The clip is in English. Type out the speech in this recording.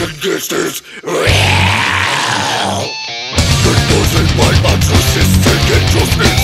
and distance. The noise in my mind, trust is taken, trust me.